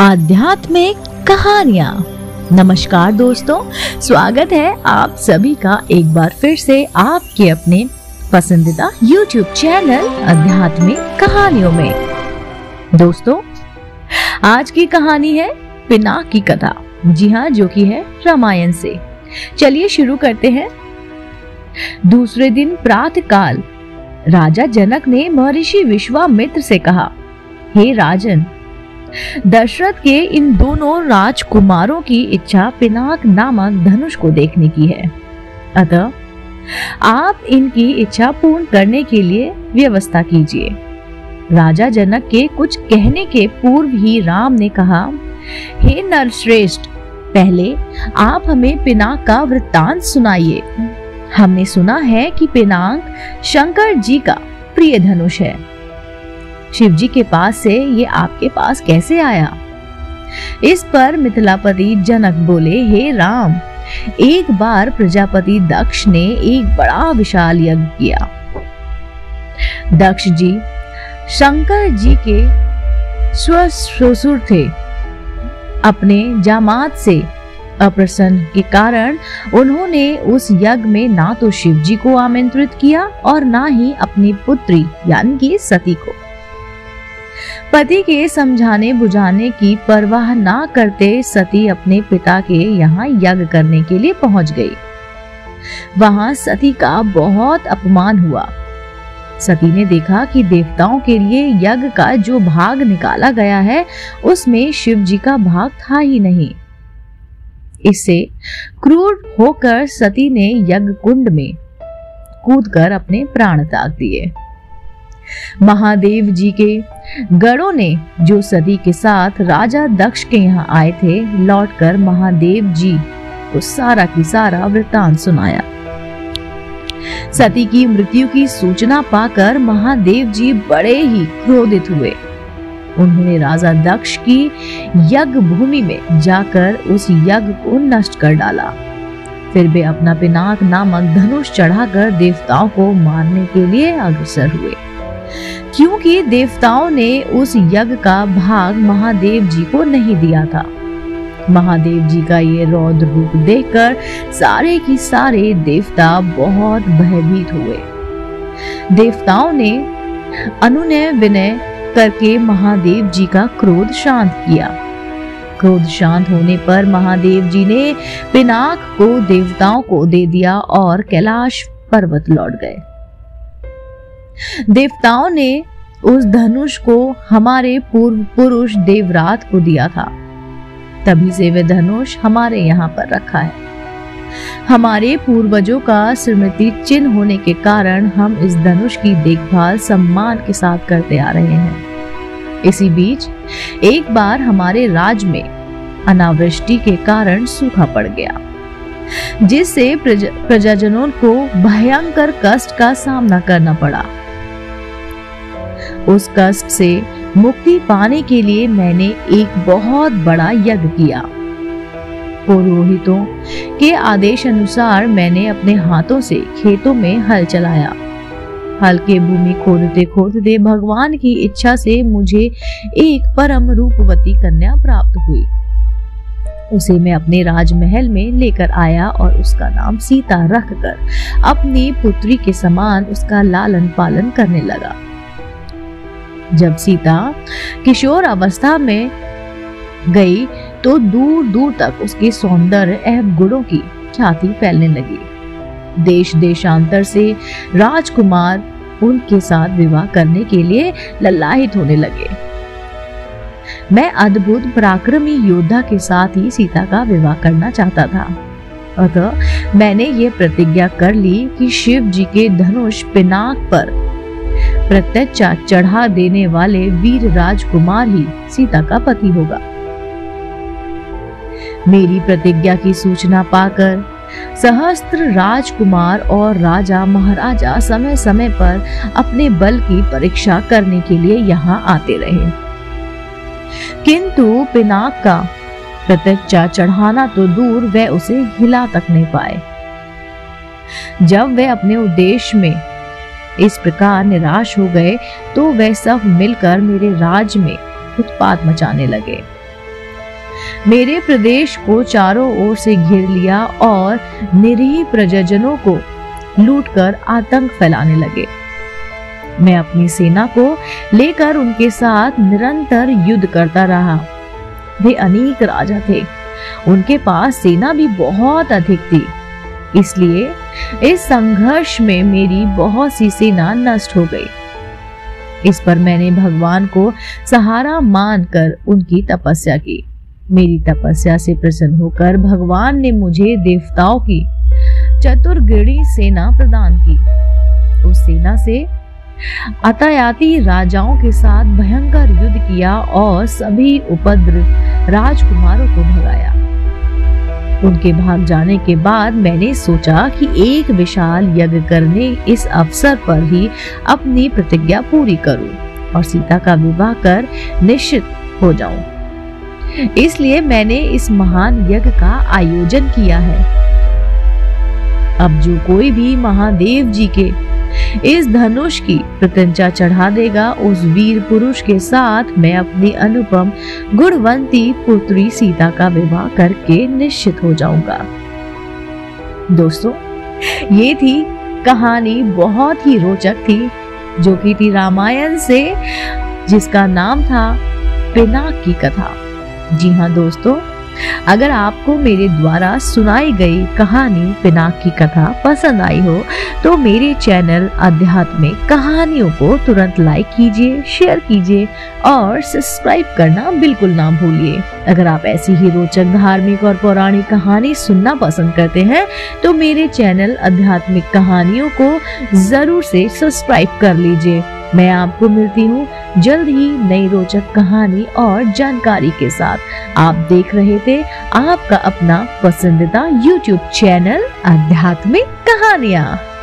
आध्यात्मिक कहानियाँ। नमस्कार दोस्तों, स्वागत है आप सभी का एक बार फिर से आपके अपने पसंदीदा YouTube चैनल आध्यात्मिक कहानियों में। दोस्तों, आज की कहानी है पिनाक की कथा, जी हाँ, जो कि है रामायण से। चलिए शुरू करते हैं। दूसरे दिन प्रातः काल राजा जनक ने महर्षि विश्वामित्र से कहा, हे राजन, दशरथ के इन दोनों राजकुमारों की इच्छा पिनाक नामक धनुष को देखने की है, अतः आप इनकी इच्छा पूर्ण करने के लिए व्यवस्था कीजिए। राजा जनक के कुछ कहने के पूर्व ही राम ने कहा, हे नरश्रेष्ठ, पहले आप हमें पिनाक का वृत्तांत सुनाइए। हमने सुना है कि पिनाक शंकर जी का प्रिय धनुष है। शिवजी के पास से ये आपके पास कैसे आया? इस पर मिथिलापति जनक बोले, हे राम, एक बार प्रजापति दक्ष ने एक बड़ा विशाल यज्ञ किया। दक्ष जी शंकर जी के ससुर थे। अपने जामात से अप्रसन्न के कारण उन्होंने उस यज्ञ में ना तो शिवजी को आमंत्रित किया और ना ही अपनी पुत्री यानी कि सती को। पति के समझाने बुझाने की परवाह ना करते सती अपने पिता के यहाँ यज्ञ करने के लिए पहुंच गई। वहां सती का बहुत अपमान हुआ। सती ने देखा कि देवताओं के लिए यज्ञ का जो भाग निकाला गया है उसमें शिव जी का भाग था ही नहीं। इससे क्रूर होकर सती ने यज्ञ कुंड में कूदकर अपने प्राण त्याग दिए। महादेव जी के गणों ने, जो सती के साथ राजा दक्ष के यहाँ आए थे, लौटकर महादेव जी को सारा की सारा वृतांत सुनाया। सती की मृत्यु की सूचना पाकर महादेव जी बड़े ही क्रोधित हुए। उन्होंने राजा दक्ष की यज्ञ भूमि में जाकर उस यज्ञ को नष्ट कर डाला। फिर वे अपना पिनाक नामक धनुष चढ़ाकर देवताओं को मारने के लिए अग्रसर हुए, क्योंकि देवताओं ने उस यज्ञ का भाग महादेव जी को नहीं दिया था। महादेव जी का ये रौद्र रूप देखकर सारे की सारे देवता बहुत भयभीत हुए। देवताओं ने अनुनय विनय करके महादेव जी का क्रोध शांत किया। क्रोध शांत होने पर महादेव जी ने पिनाक को देवताओं को दे दिया और कैलाश पर्वत लौट गए। देवताओं ने उस धनुष को हमारे पूर्व पुरुष देवरात को दिया था, तभी से वह धनुष हमारे यहाँ पर रखा है। हमारे पूर्वजों का स्मृति चिन्ह होने के कारण हम इस धनुष की देखभाल सम्मान के साथ करते आ रहे हैं। इसी बीच एक बार हमारे राज्य में अनावृष्टि के कारण सूखा पड़ गया, जिससे प्रजाजनों को भयंकर कष्ट का सामना करना पड़ा। उस कष्ट से मुक्ति पाने के लिए मैंने एक बहुत बड़ा यज्ञ किया। पुरोहितों के आदेश अनुसार मैंने अपने हाथों से खेतों में हल चलाया। हल के भूमि खोदते खोदते भगवान की इच्छा से मुझे एक परम रूपवती कन्या प्राप्त हुई। उसे मैं अपने राजमहल में लेकर आया और उसका नाम सीता रखकर अपनी पुत्री के समान उसका लालन पालन करने लगा। जब सीता किशोर अवस्था में गई तो दूर दूर तक उसके सौंदर्य एवं गुणों की ख्याति फैलने लगी। देश देशांतर से राजकुमार उनके साथ विवाह करने के लिए ललायित होने लगे। मैं अद्भुत पराक्रमी योद्धा के साथ ही सीता का विवाह करना चाहता था, अतः मैंने ये प्रतिज्ञा कर ली कि शिव जी के धनुष पिनाक पर प्रत्यक्ष चढ़ा देने वाले वीर राजकुमार ही सीता का पति होगा। मेरी प्रतिज्ञा की सूचना पाकर सहस्त्र राजकुमार और राजा महाराजा समय समय पर अपने बल की परीक्षा करने के लिए यहाँ आते रहे, किंतु पिनाक का प्रत्यक्षा चढ़ाना तो दूर वे उसे हिला तक नहीं पाए। जब वे अपने उद्देश्य में इस प्रकार निराश हो गए तो वे सब मिलकर मेरे राज में उत्पात मचाने लगे। मेरे प्रदेश को चारों ओर से घेर लिया और निरीह प्रजाजनों को लूटकर आतंक फैलाने लगे। मैं अपनी सेना को लेकर उनके साथ निरंतर युद्ध करता रहा। वे अनेक राजा थे, उनके पास सेना भी बहुत अधिक थी, इसलिए इस संघर्ष में मेरी बहुत सी सेना नष्ट हो गई। इस पर मैंने भगवान को सहारा मानकर उनकी तपस्या की। मेरी तपस्या से प्रसन्न होकर भगवान ने मुझे देवताओं की चतुर्गिणी सेना प्रदान की। उस सेना से अतायाती राजाओं के साथ भयंकर युद्ध किया और सभी उपद्रव राजकुमारों को भगाया। उनके भाग जाने के बाद मैंने सोचा कि एक विशाल यज्ञ करने इस अवसर पर ही अपनी प्रतिज्ञा पूरी करूं और सीता का विवाह कर निश्चित हो जाऊं। इसलिए मैंने इस महान यज्ञ का आयोजन किया है। अब जो कोई भी महादेव जी के इस धनुष की प्रत्यंचा चढ़ा देगा, उस वीर पुरुष के साथ मैं अपनी अनुपम गुणवंती पुत्री सीता का विवाह करके निश्चित हो जाऊंगा। दोस्तों, ये थी कहानी, बहुत ही रोचक थी, जो कि थी रामायण से, जिसका नाम था पिनाक की कथा। जी हाँ दोस्तों, अगर आपको मेरे द्वारा सुनाई गई कहानी पिनाक की कथा पसंद आई हो तो मेरे चैनल आध्यात्मिक कहानियों को तुरंत लाइक कीजिए, शेयर कीजिए और सब्सक्राइब करना बिल्कुल ना भूलिए। अगर आप ऐसी ही रोचक धार्मिक और पौराणिक कहानी सुनना पसंद करते हैं तो मेरे चैनल आध्यात्मिक कहानियों को जरूर से सब्सक्राइब कर लीजिए। मैं आपको मिलती हूँ जल्द ही नई रोचक कहानी और जानकारी के साथ। आप देख रहे थे आपका अपना पसंदीदा YouTube चैनल आध्यात्मिक कहानियाँ।